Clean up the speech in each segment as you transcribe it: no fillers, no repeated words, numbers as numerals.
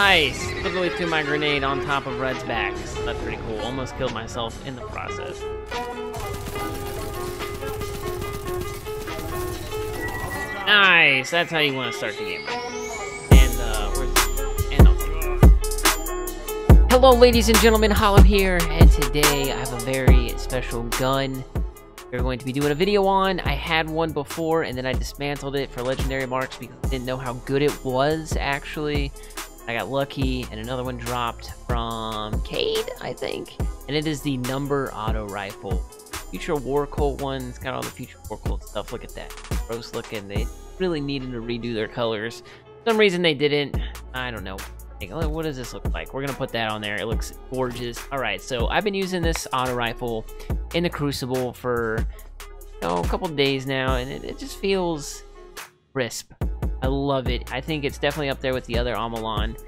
Nice! Literally threw my grenade on top of Red's back. So that's pretty cool. Almost killed myself in the process. Nice! That's how you want to start the game, right? Hello, ladies and gentlemen, Hollow here, and today I have a very special gun we're going to be doing a video on. I had one before, and then I dismantled it for legendary marks because I didn't know how good it was, actually. I got lucky, and another one dropped from Cade, I think. And it is the Number Auto Rifle. Future War Cult one. It's got all the Future War Cult stuff. Look at that. Gross looking. They really needed to redo their colors. For some reason they didn't. I don't know. What does this look like? We're going to put that on there. It looks gorgeous. Alright, so I've been using this auto rifle in the Crucible for a couple days now, and it just feels crisp. I love it. I think it's definitely up there with the other Omolon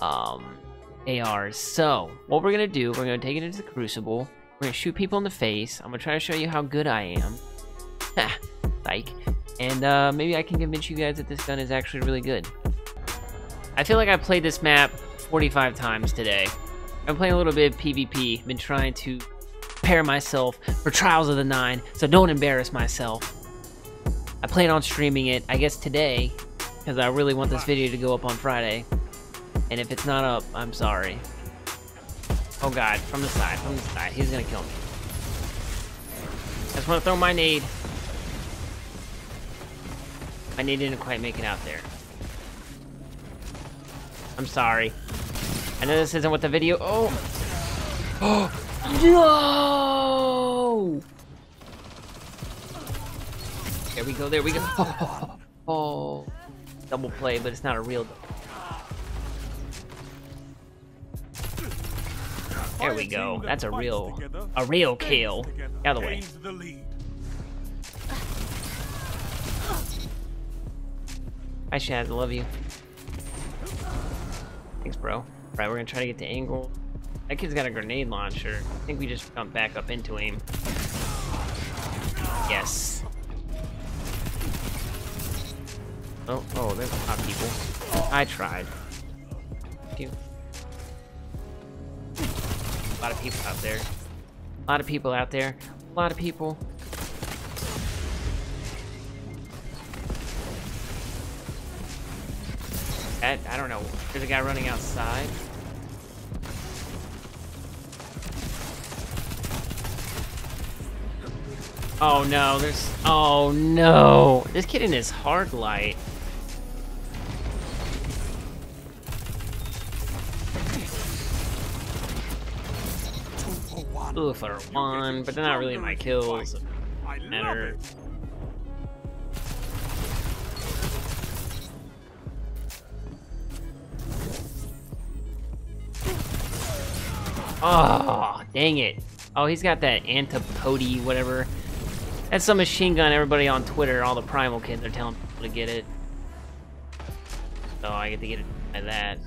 ARs. So, what we're going to do, we're going to take it into the Crucible. We're going to shoot people in the face. I'm going to try to show you how good I am. Ha! Psych. And maybe I can convince you guys that this gun is actually really good. I feel like I played this map 45 times today. I'm playing a little bit of PvP. Been trying to prepare myself for Trials of the Nine, so don't embarrass myself. I plan on streaming it, I guess today, because I really want this video to go up on Friday. And if it's not up, I'm sorry. Oh god, from the side, he's gonna kill me. I just want to throw my nade. My nade didn't quite make it out there. I'm sorry. I know this isn't what the video. Oh! Oh! No! There we go, Oh! Oh. Double play, but it's not a real. There we go. That's a real. A real kill. Out of the way. Hi, Shaz. I love you. Thanks, bro. All right, we're gonna try to get the angle. That kid's got a grenade launcher. I think we just jump back up into him. Yes. Oh, oh, there's a lot of people. I tried. Thank you. A lot of people out there. I don't know. There's a guy running outside. Oh no, there's. Oh no! This kid in his hard light. Ooh, Flutter 1, but they're not really my kills. Matter. Oh, dang it. Oh, he's got that Antipode, whatever. That's some machine gun everybody on Twitter, all the primal kids are telling people to get it. So I get to get it by that.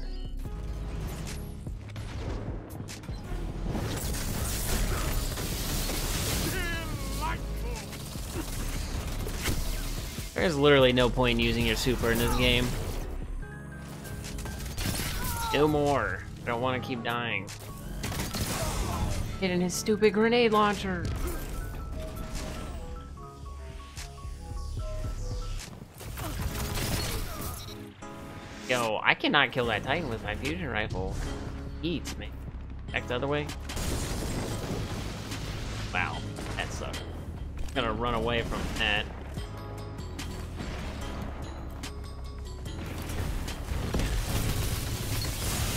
There's literally no point in using your super in this game. No more. I don't want to keep dying. Hitting his stupid grenade launcher. Yo, I cannot kill that Titan with my fusion rifle. Eats me. Back the other way. Wow, that sucked. I'm gonna run away from that.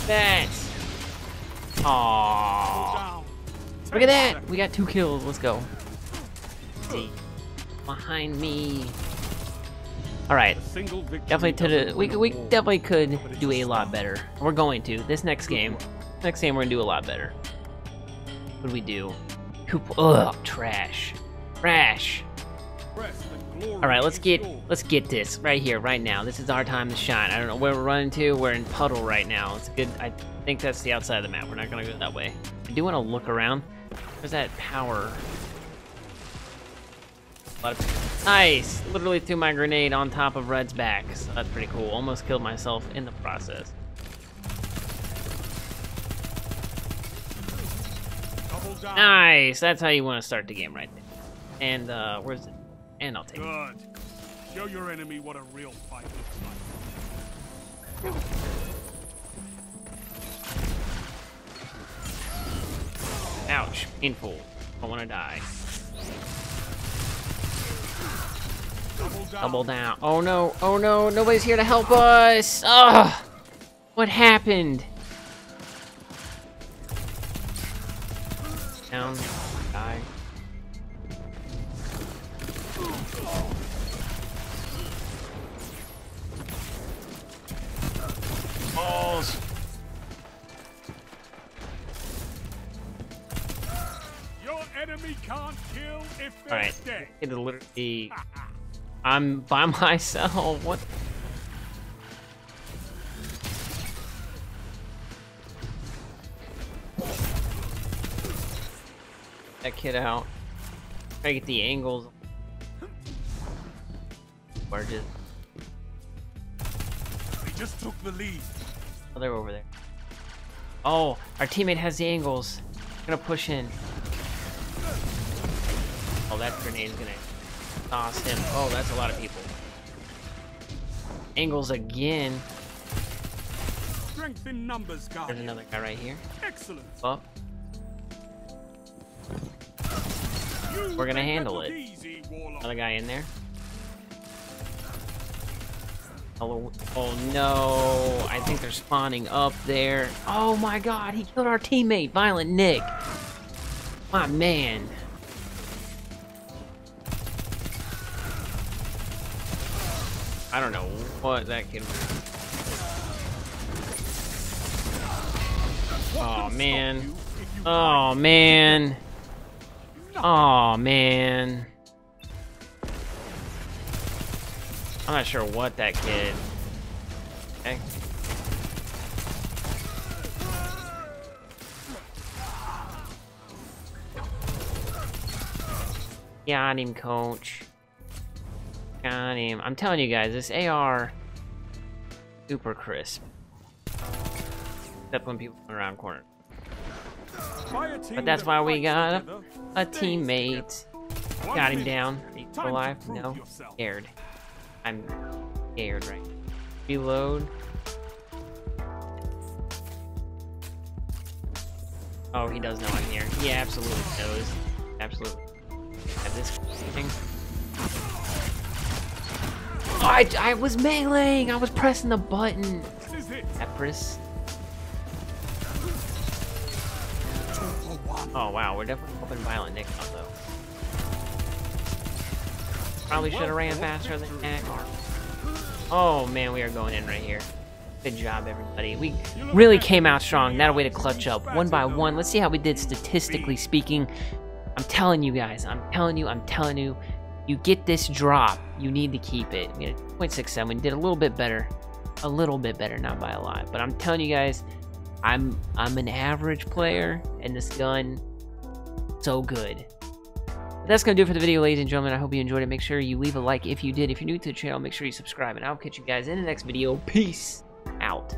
That. Aww. Look at that! We got 2 kills, let's go. Let's see. Behind me. Alright. Definitely we definitely could do a lot better. We're going to. This next game. We're gonna do a lot better. What do we do? Ugh, trash. Trash. Alright, let's get this right here, right now. This is our time to shine. I don't know where we're running to, we're in puddle right now. It's good. I think that's the outside of the map. We're not gonna go that way. I do wanna look around. Where's that power? Nice! Literally threw my grenade on top of Red's back, so that's pretty cool. Almost killed myself in the process. Nice! That's how you want to start the game right there. And, where's it? And I'll take it. Show your enemy what a real fight looks like. Ouch. Painful. I want to die. Double down. Oh no. Oh no. Nobody's here to help us. Ugh. What happened? Down. Die. Balls. Enemy can't kill if they're dead. It literally, I'm by myself. What? That kid out. Try to get the angles. Barges. We just took the lead. Oh, they're over there. Oh, our teammate has the angles. I'm gonna push in. Oh, that grenade's gonna toss him. Oh, that's a lot of people. Angles again. Strength in numbers, guys. There's another guy right here. Excellent. Up. We're gonna handle it. Easy, another guy in there. Hello. Oh no! I think they're spawning up there. Oh my God! He killed our teammate, Violent Nick. My man. I don't know what that kid was. Oh man. Oh man. Oh man. I'm not sure what that kid. Okay. Got him, coach. Got him. I'm telling you guys, this AR super crisp. Except when people come around corner. But that's why we got a teammate. Got him down. Are you still alive? No. Scared. I'm scared right now. Reload. Oh, he does know I'm here. He absolutely knows. Absolutely. At this thing. Oh, I was meleeing! I was pressing the button! Epris. Oh wow, we're definitely helping Violent Nick up though. Probably should have ran faster than that. Oh man, we are going in right here. Good job everybody. We really came out strong. Not a way to clutch up. One by one. Let's see how we did statistically speaking. I'm telling you guys, I'm telling you, you get this drop, you need to keep it. We had 0.67, we did a little bit better, not by a lot, but I'm telling you guys, I'm an average player, and this gun, so good. That's gonna do it for the video, ladies and gentlemen. I hope you enjoyed it. Make sure you leave a like if you did. If you're new to the channel, make sure you subscribe, and I'll catch you guys in the next video. Peace out.